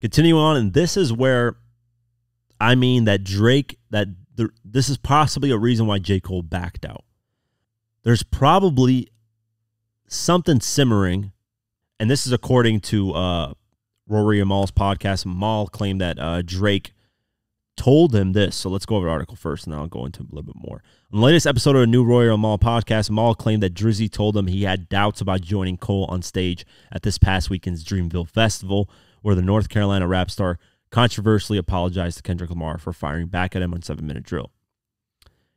Continue on, and this is where I mean that Drake, that this is possibly a reason why J. Cole backed out. There's probably something simmering, and this is according to Rory and Mal's podcast. Mal claimed that Drake told him this. So let's go over the article first, and then I'll go into a little bit more. On the latest episode of the new Rory and Mal podcast, Mal claimed that Drizzy told him he had doubts about joining Cole on stage at this past weekend's Dreamville Festival, where the North Carolina rap star controversially apologized to Kendrick Lamar for firing back at him on 7-Minute Drill.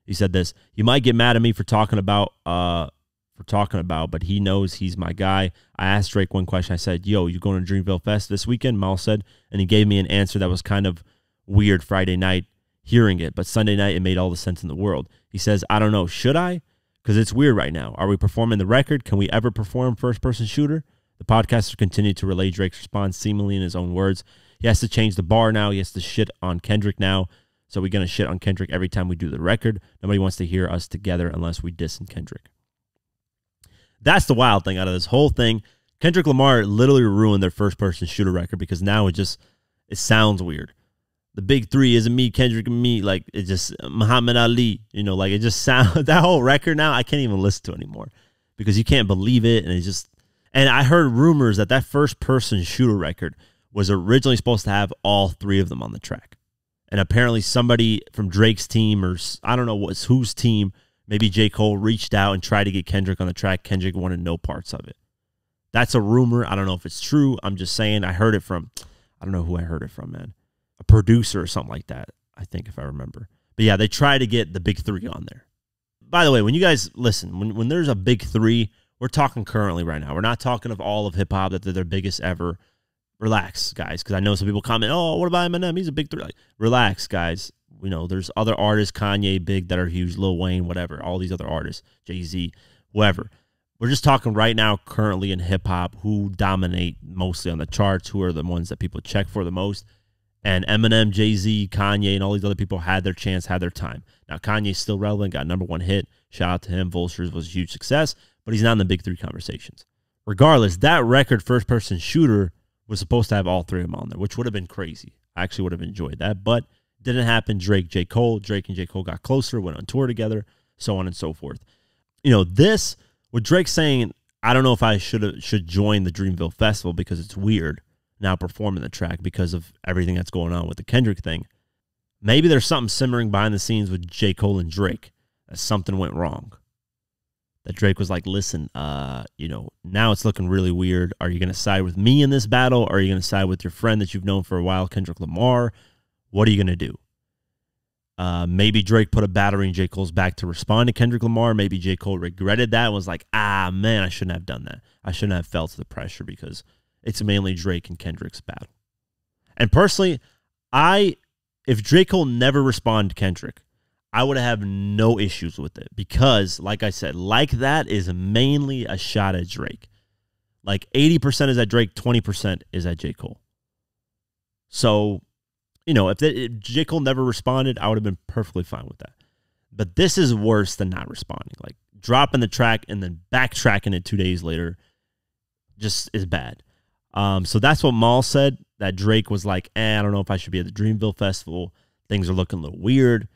He said this: "You might get mad at me for talking about, but he knows he's my guy. I asked Drake one question. I said, 'Yo, you going to Dreamville Fest this weekend?'" Mal said, and he gave me an answer that was kind of weird Friday night hearing it, but Sunday night it made all the sense in the world. He says, "I don't know, should I? Because it's weird right now. Are we performing the record? Can we ever perform First Person Shooter?" The podcaster continued to relay Drake's response, seemingly in his own words. He has to change the bar now. He has to shit on Kendrick now. So we're going to shit on Kendrick every time we do the record. Nobody wants to hear us together unless we diss Kendrick. That's the wild thing out of this whole thing. Kendrick Lamar literally ruined their First Person Shooter record because now it sounds weird. The big three isn't me, Kendrick, and me. Like, it just, Muhammad Ali, you know, like, it just sounds, that whole record now, I can't even listen to anymore because you can't believe it. And it just, and I heard rumors that that First Person Shooter record was originally supposed to have all three of them on the track. And apparently somebody from Drake's team, or I don't know whose team, maybe J. Cole, reached out and tried to get Kendrick on the track. Kendrick wanted no parts of it. That's a rumor. I don't know if it's true. I'm just saying I heard it from, I don't know who I heard it from, man. A producer or something like that, I think, if I remember. But yeah, they try to get the big three on there. By the way, when you guys listen, when there's a big three, we're talking currently right now. We're not talking of all of hip-hop, that they're their biggest ever. Relax, guys, because I know some people comment, "Oh, what about Eminem? He's a big three." Like, relax, guys. You know, there's other artists, Kanye, big, that are huge, Lil Wayne, whatever, all these other artists, Jay-Z, whoever. We're just talking right now, currently in hip-hop, who dominate mostly on the charts, who are the ones that people check for the most. And Eminem, Jay-Z, Kanye, and all these other people had their chance, had their time. Now, Kanye's still relevant, got #1 hit. Shout out to him. Vultures was a huge success, but he's not in the big three conversations. Regardless, that record, First Person Shooter, was supposed to have all three of them on there, which would have been crazy. I actually would have enjoyed that, but didn't happen. Drake, J. Cole. Drake and J. Cole got closer, went on tour together, so on and so forth. You know, this, with Drake saying, "I don't know if I should join the Dreamville Festival because it's weird now performing the track because of everything that's going on with the Kendrick thing." Maybe there's something simmering behind the scenes with J. Cole and Drake, that something went wrong. That Drake was like, "Listen, you know, now it's looking really weird. Are you going to side with me in this battle? Or are you going to side with your friend that you've known for a while, Kendrick Lamar? What are you going to do?" Maybe Drake put a battery in J. Cole's back to respond to Kendrick Lamar. Maybe J. Cole regretted that and was like, "Ah, man, I shouldn't have done that. I shouldn't have felt the pressure because it's mainly Drake and Kendrick's battle." And personally, if J. Cole never responded to Kendrick, I would have no issues with it because, like I said, like that is mainly a shot at Drake. Like 80% is at Drake, 20% is at J. Cole. So, you know, if J. Cole never responded, I would have been perfectly fine with that. But this is worse than not responding. Like dropping the track and then backtracking it 2 days later just is bad. So that's what Mal said, that Drake was like, "I don't know if I should be at the Dreamville Festival. Things are looking a little weird.